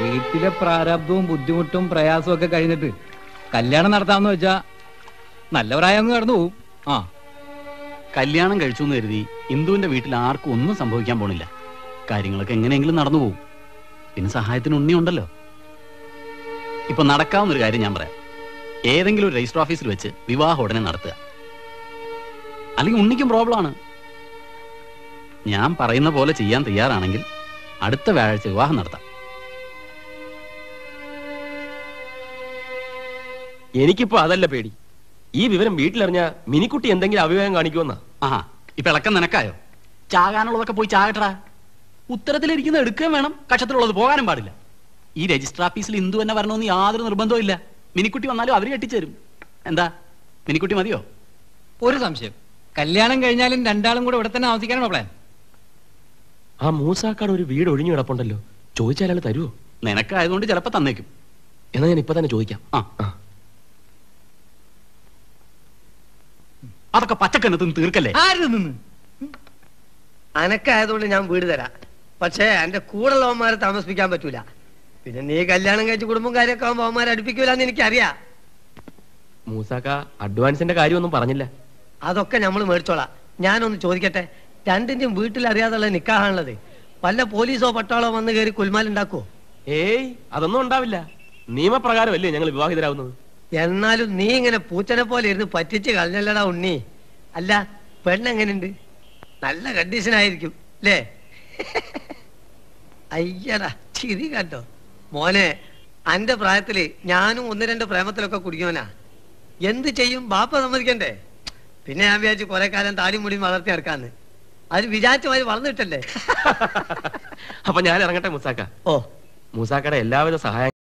വീട്ടിലെ പ്രാരാബ്ദവും ബുദ്ധിമുട്ടും പ്രയാസവും ഒക്കെ കഴിഞ്ഞിട്ട് കല്യാണം നടത്താമെന്ന് വെച്ചാ നല്ല പ്രായമൊന്നും കടന്നു പോവും. ആ കല്യാണം കഴിച്ചു എന്ന് കരുതി ഇന്ദുവിന്റെ വീട്ടിൽ ആർക്കും ഒന്നും സംഭവിക്കാൻ പോണില്ല. കാര്യങ്ങളൊക്കെ എങ്ങനെയെങ്കിലും നടന്നു പോവും. പിന്നെ സഹായത്തിന് ഉണ്ണി ഉണ്ടല്ലോ. ഇപ്പൊ നടക്കാവുന്നൊരു കാര്യം ഞാൻ പറയാം. ഏതെങ്കിലും ഒരു രജിസ്റ്റർ ഓഫീസിൽ വെച്ച് വിവാഹം ഉടനെ നടത്തുക. അല്ലെങ്കിൽ ഉണ്ണിക്കും പ്രോബ്ലമാണ്. ഞാൻ പറയുന്ന പോലെ ചെയ്യാൻ തയ്യാറാണെങ്കിൽ അടുത്ത വ്യാഴാഴ്ച വിവാഹം നടത്താം. എനിക്കിപ്പോ അതല്ല പേടി. ഈ വിവരം വീട്ടിലറിഞ്ഞ മിനിക്കുട്ടി എന്തെങ്കിലും അഭിപ്രായം കാണിക്കുമെന്നാ. ആ ഇപ്പൊ ഇളക്കം നിനക്കായോ? ചാകാനുള്ളതൊക്കെ പോയി ചാകട്ടാ. ഉത്തരത്തിലിരിക്കുന്ന എടുക്കുകയും വേണം, കക്ഷത്തിലുള്ളത് പോകാനും പാടില്ല. ഈ രജിസ്റ്റർ ഓഫീസിൽ ഇന്ദു തന്നെ വരണമെന്ന് യാതൊരു നിർബന്ധവും ഇല്ല. മിനിക്കുട്ടി വന്നാലും അവര് കെട്ടിച്ചു തരും. എന്താ മിനിക്കുട്ടി മതിയോ? ഒരു സംശയം, കല്യാണം കഴിഞ്ഞാലും രണ്ടാളും കൂടെ ഇവിടെ തന്നെ താമസിക്കാനാണോ പ്ലാൻ? ആ മൂസാക്കാട് ഒരു വീട് ഒഴിഞ്ഞു കിടപ്പുണ്ടല്ലോ, ചോദിച്ചാൽ അയാൾ തരുമോ? നിനക്കായതുകൊണ്ട് ചിലപ്പോ തന്നേക്കും. എന്നാ ഞാൻ ഇപ്പൊ തന്നെ ചോദിക്കാം. ആ അതൊക്കെ പച്ചക്കന്ന് തീർക്കല്ലേ. അനക്കായതുകൊണ്ട് ഞാൻ വീട് തരാം, പക്ഷേ എന്റെ കൂടെ ഉള്ളവന്മാരെ താമസിപ്പിക്കാൻ പറ്റൂല. പിന്നെ നീ കല്യാണം കഴിച്ച് കുടുംബം കാര്യമൊക്കെ ആവുമ്പോ അവന്മാരെ അടുപ്പിക്കൂലെന്ന് എനിക്കറിയാം. മൂസാക്ക അഡ്വാൻസിന്റെ കാര്യമൊന്നും പറഞ്ഞില്ല. അതൊക്കെ നമ്മൾ മേടിച്ചോളാം. ഞാനൊന്ന് ചോദിക്കട്ടെ, രണ്ടിന്റെയും വീട്ടിലറിയാതുള്ള നിക്കാഹാണുള്ളത്. വല്ല പോലീസോ പട്ടാളോ വന്ന് കയറി കുൽമാലുണ്ടാക്കുവോ? ഏയ് അതൊന്നും ഉണ്ടാവില്ല. നിയമപ്രകാരമല്ലേ ഞങ്ങൾ വിവാഹിതരാകുന്നത്. എന്നാലും നീ ഇങ്ങനെ പൂച്ചനെ പോലെ ഇരുന്ന് പറ്റിച്ച് കളഞ്ഞല്ലടാ ഉണ്ണി. അല്ല പെണ്ണെങ്ങനെയുണ്ട്? നല്ല കണ്ടീഷനായിരിക്കും അല്ലേ? അയ്യടാ ചിരി കേട്ടോ മോനെ. എന്റെ പ്രായത്തില് ഞാനും ഒന്ന് രണ്ട് പ്രേമത്തിലൊക്കെ കുടിക്കുവനാ. എന്ത് ചെയ്യും, ബാപ്പ സമ്മതിക്കണ്ടേ? പിന്നെ ഞാൻ വിചാരിച്ചു കുറെ കാലം താടി മുടി വളർത്തി നടക്കാന്ന്. അത് വിചാരിച്ചമാര് വളർന്നിട്ടല്ലേ. അപ്പൊ ഞാൻ ഇറങ്ങട്ടെ മൂസാക്ക. ഓ മൂസാക്കയുടെ എല്ലാവിധ സഹായം